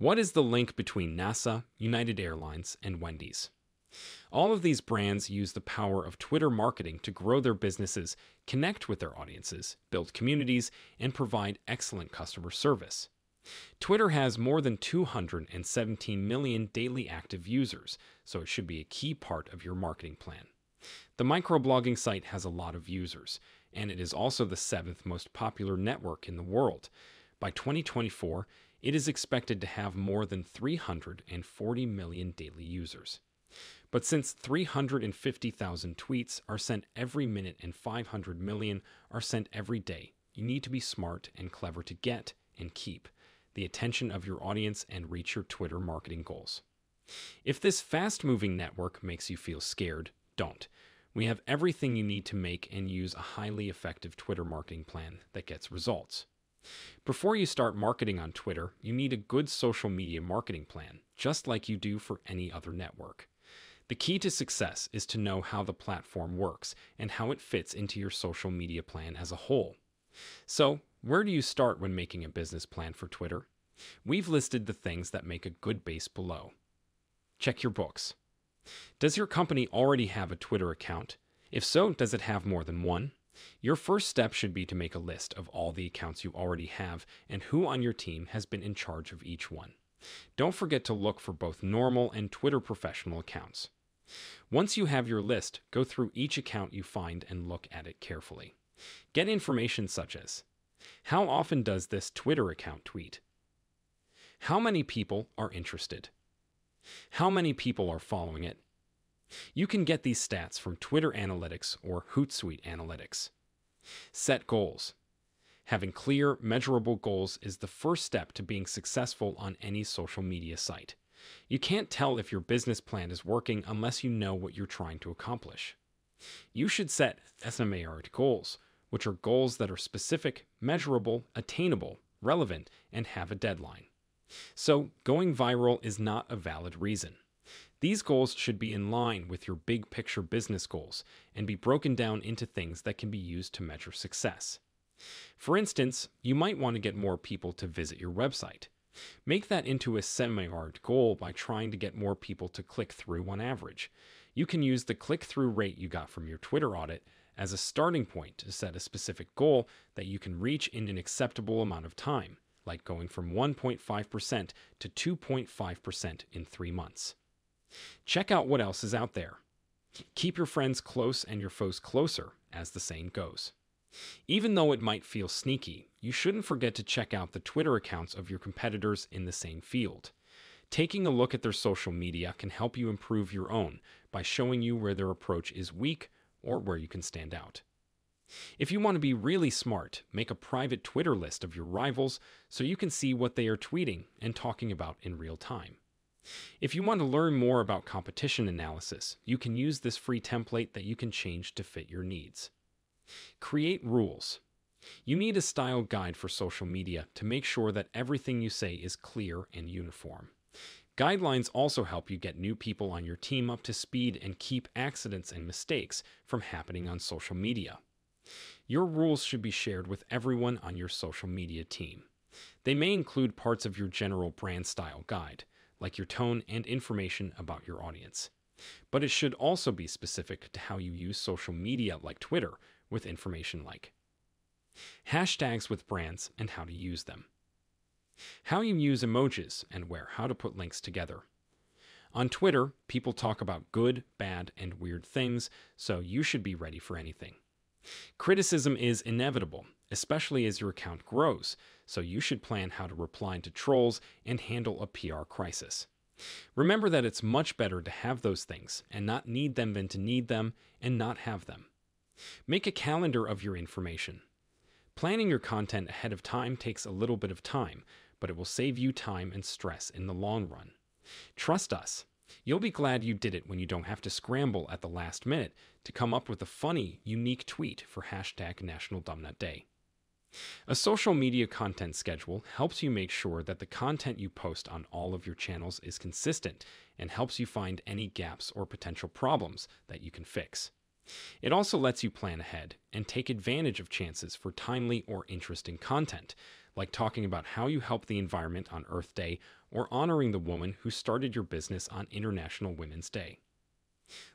What is the link between NASA, United Airlines, and Wendy's? All of these brands use the power of Twitter marketing to grow their businesses, connect with their audiences, build communities, and provide excellent customer service. Twitter has more than 217 million daily active users, so it should be a key part of your marketing plan. The microblogging site has a lot of users, and it is also the 7th most popular network in the world. By 2024, it is expected to have more than 340 million daily users. But since 350,000 tweets are sent every minute and 500 million are sent every day, you need to be smart and clever to get and keep the attention of your audience and reach your Twitter marketing goals. If this fast-moving network makes you feel scared, don't. We have everything you need to make and use a highly effective Twitter marketing plan that gets results. Before you start marketing on Twitter, you need a good social media marketing plan, just like you do for any other network. The key to success is to know how the platform works and how it fits into your social media plan as a whole. So, where do you start when making a business plan for Twitter? We've listed the things that make a good base below. Check your books. Does your company already have a Twitter account? If so, does it have more than one? Your first step should be to make a list of all the accounts you already have and who on your team has been in charge of each one. Don't forget to look for both normal and Twitter professional accounts. Once you have your list, go through each account you find and look at it carefully. Get information such as: how often does this Twitter account tweet? How many people are interested? How many people are following it? You can get these stats from Twitter Analytics or Hootsuite Analytics. Set goals. Having clear, measurable goals is the first step to being successful on any social media site. You can't tell if your business plan is working unless you know what you're trying to accomplish. You should set SMART goals, which are goals that are specific, measurable, attainable, relevant, and have a deadline. So, going viral is not a valid reason. These goals should be in line with your big-picture business goals and be broken down into things that can be used to measure success. For instance, you might want to get more people to visit your website. Make that into a SMART goal by trying to get more people to click through on average. You can use the click-through rate you got from your Twitter audit as a starting point to set a specific goal that you can reach in an acceptable amount of time, like going from 1.5% to 2.5% in 3 months. Check out what else is out there. Keep your friends close and your foes closer, as the saying goes. Even though it might feel sneaky, you shouldn't forget to check out the Twitter accounts of your competitors in the same field. Taking a look at their social media can help you improve your own by showing you where their approach is weak or where you can stand out. If you want to be really smart, make a private Twitter list of your rivals so you can see what they are tweeting and talking about in real time. If you want to learn more about competition analysis, you can use this free template that you can change to fit your needs. Create rules. You need a style guide for social media to make sure that everything you say is clear and uniform. Guidelines also help you get new people on your team up to speed and keep accidents and mistakes from happening on social media. Your rules should be shared with everyone on your social media team. They may include parts of your general brand style guide, like your tone and information about your audience. But it should also be specific to how you use social media like Twitter with information like hashtags with brands and how to use them, how you use emojis and where, how to put links together. On Twitter, people talk about good, bad, and weird things, so you should be ready for anything. Criticism is inevitable, especially as your account grows, so you should plan how to reply to trolls and handle a PR crisis. Remember that it's much better to have those things and not need them than to need them and not have them. Make a calendar of your information. Planning your content ahead of time takes a little bit of time, but it will save you time and stress in the long run. Trust us. You'll be glad you did it when you don't have to scramble at the last minute to come up with a funny, unique tweet for hashtag National Dumbnut Day. A social media content schedule helps you make sure that the content you post on all of your channels is consistent and helps you find any gaps or potential problems that you can fix. It also lets you plan ahead and take advantage of chances for timely or interesting content, like talking about how you help the environment on Earth Day or honoring the woman who started your business on International Women's Day.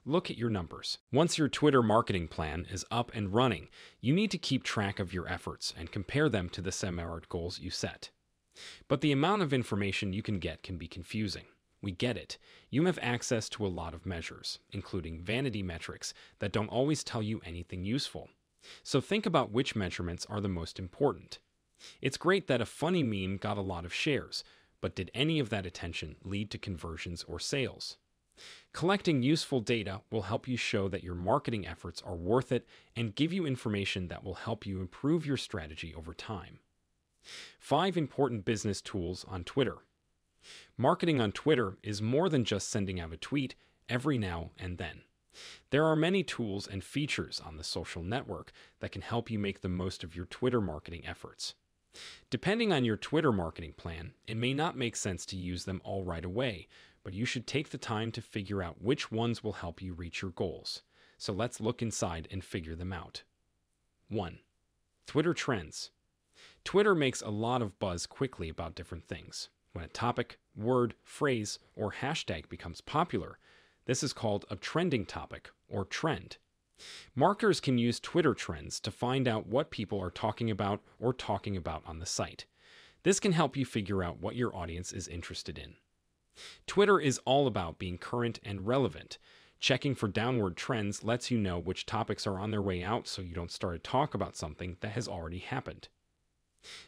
Look at your numbers. Once your Twitter marketing plan is up and running, you need to keep track of your efforts and compare them to the semi-hard goals you set. But the amount of information you can get can be confusing. We get it. You have access to a lot of measures, including vanity metrics that don't always tell you anything useful. So think about which measurements are the most important. It's great that a funny meme got a lot of shares, but did any of that attention lead to conversions or sales? Collecting useful data will help you show that your marketing efforts are worth it and give you information that will help you improve your strategy over time. 5 important business tools on Twitter. Marketing on Twitter is more than just sending out a tweet every now and then. There are many tools and features on the social network that can help you make the most of your Twitter marketing efforts. Depending on your Twitter marketing plan, it may not make sense to use them all right away, but you should take the time to figure out which ones will help you reach your goals. So let's look inside and figure them out. 1. Twitter trends. Twitter makes a lot of buzz quickly about different things. When a topic, word, phrase, or hashtag becomes popular, this is called a trending topic or trend. Marketers can use Twitter trends to find out what people are talking about on the site. This can help you figure out what your audience is interested in. Twitter is all about being current and relevant. Checking for downward trends lets you know which topics are on their way out so you don't start a talk about something that has already happened.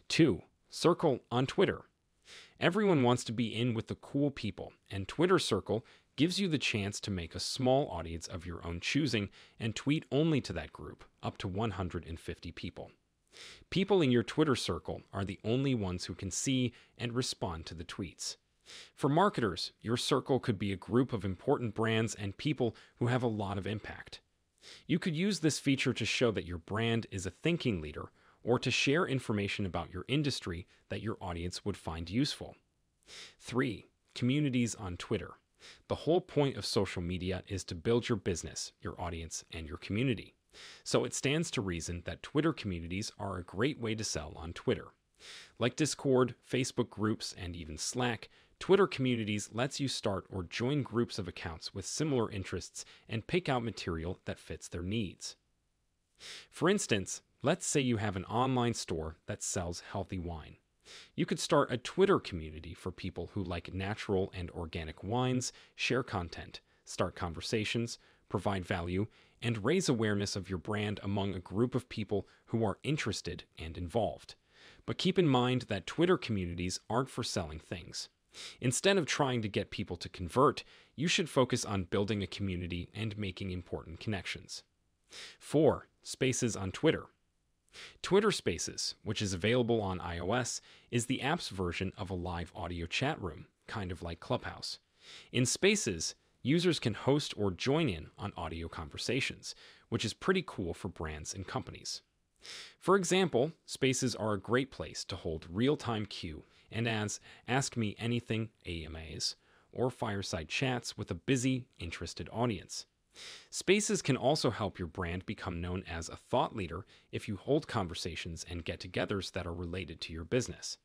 2. Circle on Twitter. Everyone wants to be in with the cool people, and Twitter Circle gives you the chance to make a small audience of your own choosing and tweet only to that group, up to 150 people. People in your Twitter Circle are the only ones who can see and respond to the tweets. For marketers, your circle could be a group of important brands and people who have a lot of impact. You could use this feature to show that your brand is a thinking leader or to share information about your industry that your audience would find useful. 3. Communities on Twitter. The whole point of social media is to build your business, your audience, and your community. So it stands to reason that Twitter communities are a great way to sell on Twitter. Like Discord, Facebook groups, and even Slack, Twitter communities lets you start or join groups of accounts with similar interests and pick out material that fits their needs. For instance, let's say you have an online store that sells healthy wine. You could start a Twitter community for people who like natural and organic wines, share content, start conversations, provide value, and raise awareness of your brand among a group of people who are interested and involved. But keep in mind that Twitter communities aren't for selling things. Instead of trying to get people to convert, you should focus on building a community and making important connections. 4. Spaces on Twitter. Twitter Spaces, which is available on iOS, is the app's version of a live audio chat room, kind of like Clubhouse. In Spaces, users can host or join in on audio conversations, which is pretty cool for brands and companies. For example, Spaces are a great place to hold real-time Q and Ask Me Anything AMAs or fireside chats with a busy, interested audience. Spaces can also help your brand become known as a thought leader if you hold conversations and get-togethers that are related to your business.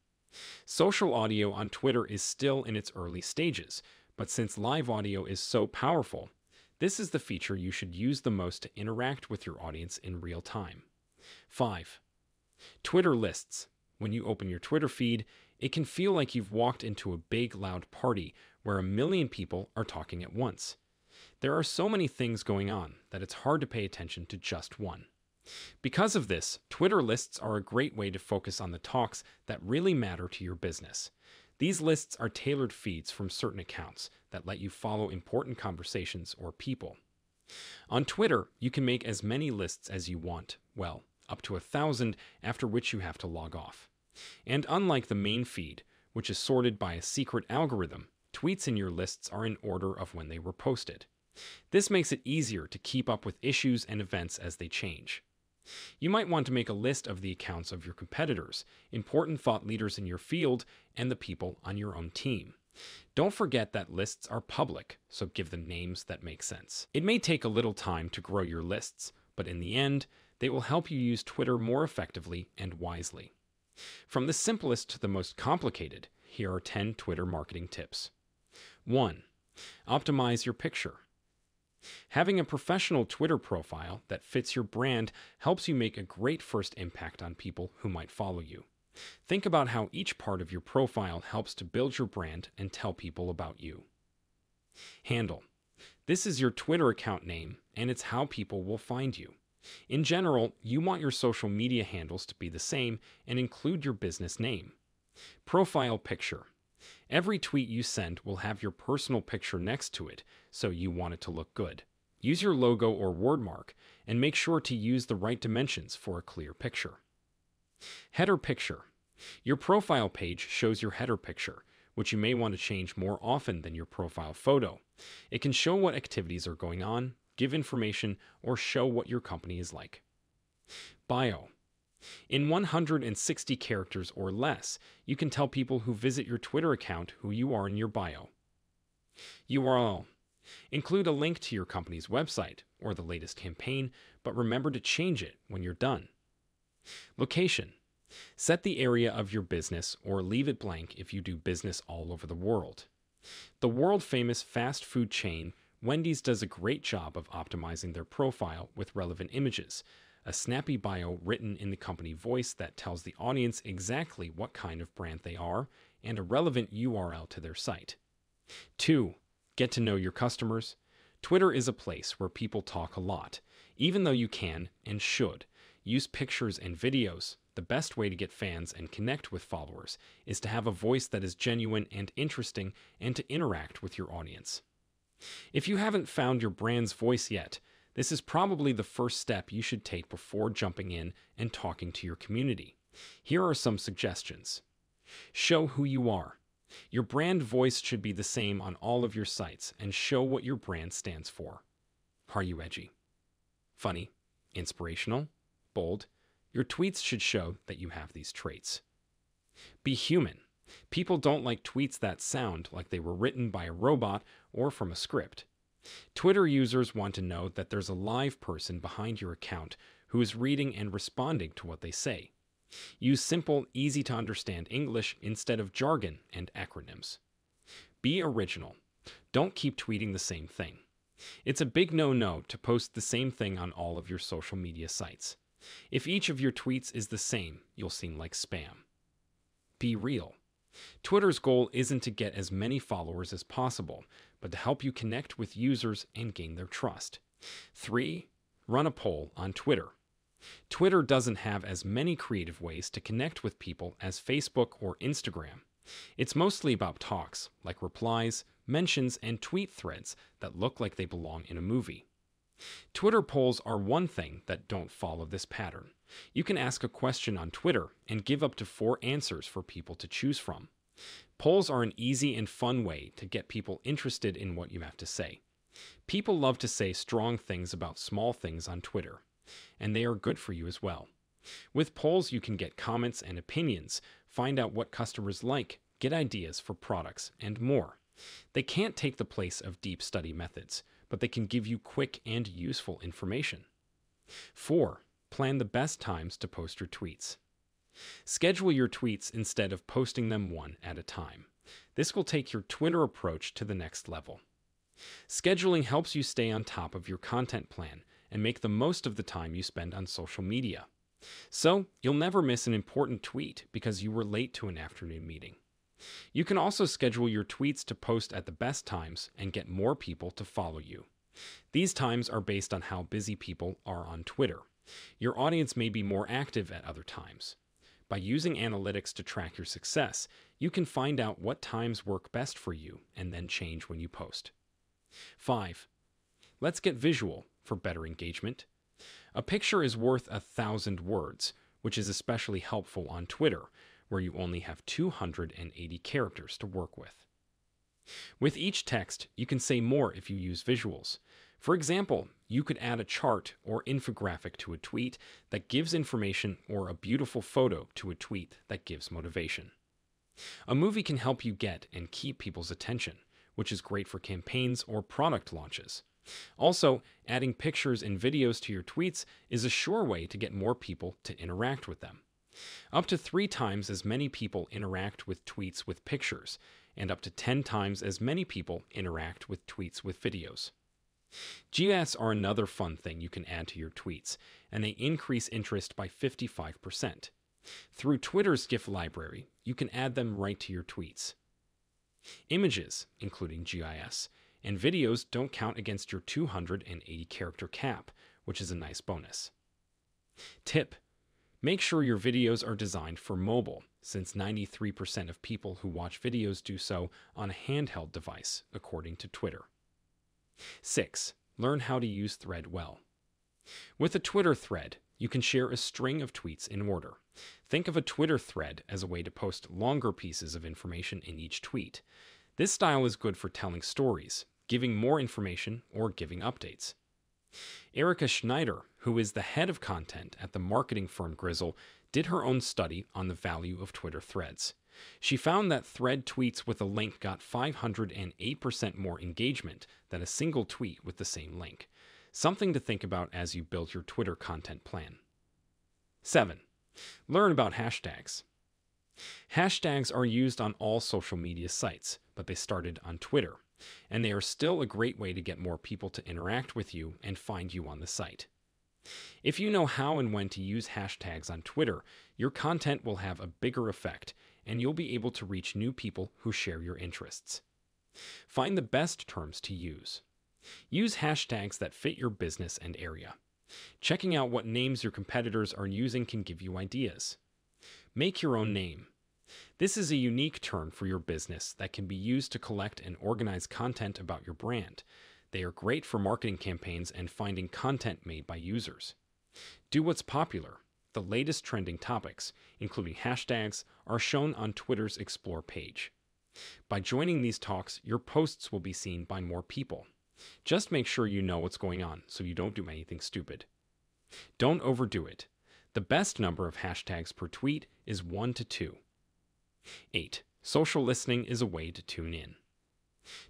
Social audio on Twitter is still in its early stages, but since live audio is so powerful, this is the feature you should use the most to interact with your audience in real time. 5. Twitter lists. When you open your Twitter feed, it can feel like you've walked into a big, loud party where a million people are talking at once. There are so many things going on that it's hard to pay attention to just one. Because of this, Twitter lists are a great way to focus on the talks that really matter to your business. These lists are tailored feeds from certain accounts that let you follow important conversations or people. On Twitter, you can make as many lists as you want, well, up to 1,000, after which you have to log off. And unlike the main feed, which is sorted by a secret algorithm, tweets in your lists are in order of when they were posted. This makes it easier to keep up with issues and events as they change. You might want to make a list of the accounts of your competitors, important thought leaders in your field, and the people on your own team. Don't forget that lists are public, so give them names that make sense. It may take a little time to grow your lists, but in the end, they will help you use Twitter more effectively and wisely. From the simplest to the most complicated, here are 10 Twitter marketing tips. 1. Optimize your picture. Having a professional Twitter profile that fits your brand helps you make a great first impact on people who might follow you. Think about how each part of your profile helps to build your brand and tell people about you. Handle. This is your Twitter account name, and it's how people will find you. In general, you want your social media handles to be the same and include your business name. Profile picture. Every tweet you send will have your personal picture next to it, so you want it to look good. Use your logo or wordmark, and make sure to use the right dimensions for a clear picture. Header picture. Your profile page shows your header picture, which you may want to change more often than your profile photo. It can show what activities are going on, give information, or show what your company is like. Bio. In 160 characters or less, you can tell people who visit your Twitter account who you are in your bio. URL. Include a link to your company's website or the latest campaign, but remember to change it when you're done. Location. Set the area of your business or leave it blank if you do business all over the world. The world-famous fast food chain Wendy's does a great job of optimizing their profile with relevant images, a snappy bio written in the company voice that tells the audience exactly what kind of brand they are, and a relevant URL to their site. 2. Get to know your customers. Twitter is a place where people talk a lot, even though you can and should use pictures and videos. The best way to get fans and connect with followers is to have a voice that is genuine and interesting and to interact with your audience. If you haven't found your brand's voice yet, this is probably the first step you should take before jumping in and talking to your community. Here are some suggestions. Show who you are. Your brand voice should be the same on all of your sites and show what your brand stands for. Are you edgy? Funny? Inspirational? Bold? Your tweets should show that you have these traits. Be human. People don't like tweets that sound like they were written by a robot or from a script. Twitter users want to know that there's a live person behind your account who is reading and responding to what they say. Use simple, easy-to-understand English instead of jargon and acronyms. Be original. Don't keep tweeting the same thing. It's a big no-no to post the same thing on all of your social media sites. If each of your tweets is the same, you'll seem like spam. Be real. Twitter's goal isn't to get as many followers as possible, but to help you connect with users and gain their trust. 3. Run a poll on Twitter. Twitter doesn't have as many creative ways to connect with people as Facebook or Instagram. It's mostly about talks, like replies, mentions, and tweet threads that look like they belong in a movie. Twitter polls are one thing that don't follow this pattern. You can ask a question on Twitter and give up to 4 answers for people to choose from. Polls are an easy and fun way to get people interested in what you have to say. People love to say strong things about small things on Twitter, and they are good for you as well. With polls, you can get comments and opinions, find out what customers like, get ideas for products, and more. They can't take the place of deep study methods, but they can give you quick and useful information. 4. Plan the best times to post your tweets. Schedule your tweets instead of posting them one at a time. This will take your Twitter approach to the next level. Scheduling helps you stay on top of your content plan and make the most of the time you spend on social media. So, you'll never miss an important tweet because you were late to an afternoon meeting. You can also schedule your tweets to post at the best times and get more people to follow you. These times are based on how busy people are on Twitter. Your audience may be more active at other times. By using analytics to track your success, you can find out what times work best for you and then change when you post. 5. Let's get visual for better engagement. A picture is worth 1,000 words, which is especially helpful on Twitter, where you only have 280 characters to work with. With each text, you can say more if you use visuals. For example, you could add a chart or infographic to a tweet that gives information or a beautiful photo to a tweet that gives motivation. A movie can help you get and keep people's attention, which is great for campaigns or product launches. Also, adding pictures and videos to your tweets is a sure way to get more people to interact with them. Up to 3 times as many people interact with tweets with pictures, and up to 10 times as many people interact with tweets with videos. GIFs are another fun thing you can add to your tweets, and they increase interest by 55%. Through Twitter's GIF library, you can add them right to your tweets. Images, including GIFs, and videos don't count against your 280-character cap, which is a nice bonus. Tip: make sure your videos are designed for mobile, since 93% of people who watch videos do so on a handheld device, according to Twitter. 6. Learn how to use thread well. With a Twitter thread, you can share a string of tweets in order. Think of a Twitter thread as a way to post longer pieces of information in each tweet. This style is good for telling stories, giving more information, or giving updates. Erica Schneider, who is the head of content at the marketing firm Grizzle, did her own study on the value of Twitter threads. She found that thread tweets with a link got 508% more engagement than a single tweet with the same link. Something to think about as you build your Twitter content plan. 7. Learn about hashtags. Hashtags are used on all social media sites, but they started on Twitter, and they are still a great way to get more people to interact with you and find you on the site. If you know how and when to use hashtags on Twitter, your content will have a bigger effect, and you'll be able to reach new people who share your interests. Find the best terms to use. Use hashtags that fit your business and area. Checking out what names your competitors are using can give you ideas. Make your own name. This is a unique term for your business that can be used to collect and organize content about your brand. They are great for marketing campaigns and finding content made by users. Do what's popular. The latest trending topics, including hashtags, are shown on Twitter's Explore page. By joining these talks, your posts will be seen by more people. Just make sure you know what's going on so you don't do anything stupid. Don't overdo it. The best number of hashtags per tweet is 1 to 2. 8. Social listening is a way to tune in.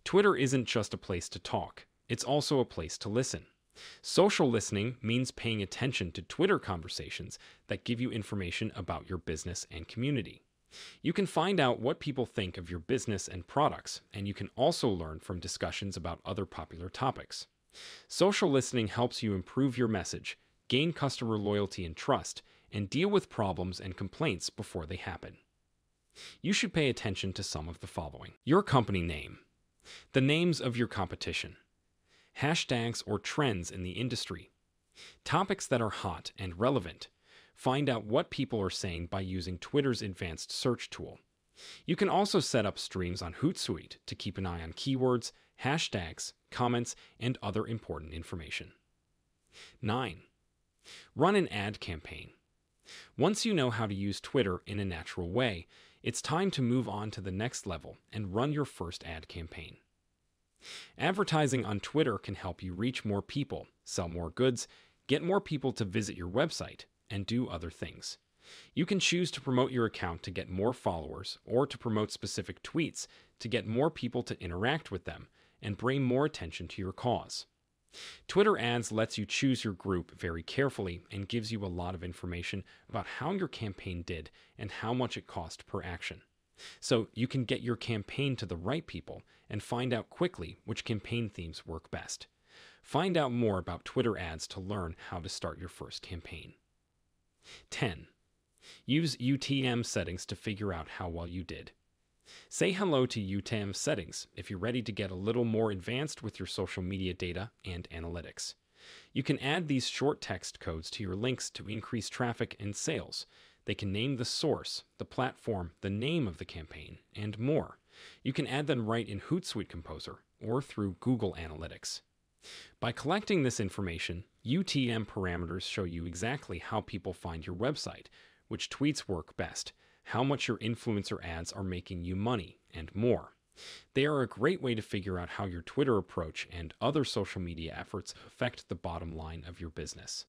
Twitter isn't just a place to talk, it's also a place to listen. Social listening means paying attention to Twitter conversations that give you information about your business and community. You can find out what people think of your business and products, and you can also learn from discussions about other popular topics. Social listening helps you improve your message, gain customer loyalty and trust, and deal with problems and complaints before they happen. You should pay attention to some of the following. Your company name. The names of your competition. Hashtags or trends in the industry. Topics that are hot and relevant. Find out what people are saying by using Twitter's advanced search tool. You can also set up streams on Hootsuite to keep an eye on keywords, hashtags, comments, and other important information. 9. Run an ad campaign. Once you know how to use Twitter in a natural way, it's time to move on to the next level and run your first ad campaign. Advertising on Twitter can help you reach more people, sell more goods, get more people to visit your website, and do other things. You can choose to promote your account to get more followers or to promote specific tweets to get more people to interact with them and bring more attention to your cause. Twitter ads lets you choose your group very carefully and gives you a lot of information about how your campaign did and how much it cost per action. So you can get your campaign to the right people and find out quickly which campaign themes work best. Find out more about Twitter ads to learn how to start your first campaign. 10. Use UTM settings to figure out how well you did. Say hello to UTM settings if you're ready to get a little more advanced with your social media data and analytics. You can add these short text codes to your links to increase traffic and sales. They can name the source, the platform, the name of the campaign, and more. You can add them right in Hootsuite Composer or through Google Analytics. By collecting this information, UTM parameters show you exactly how people find your website, which tweets work best, how much your influencer ads are making you money, and more. They are a great way to figure out how your Twitter approach and other social media efforts affect the bottom line of your business.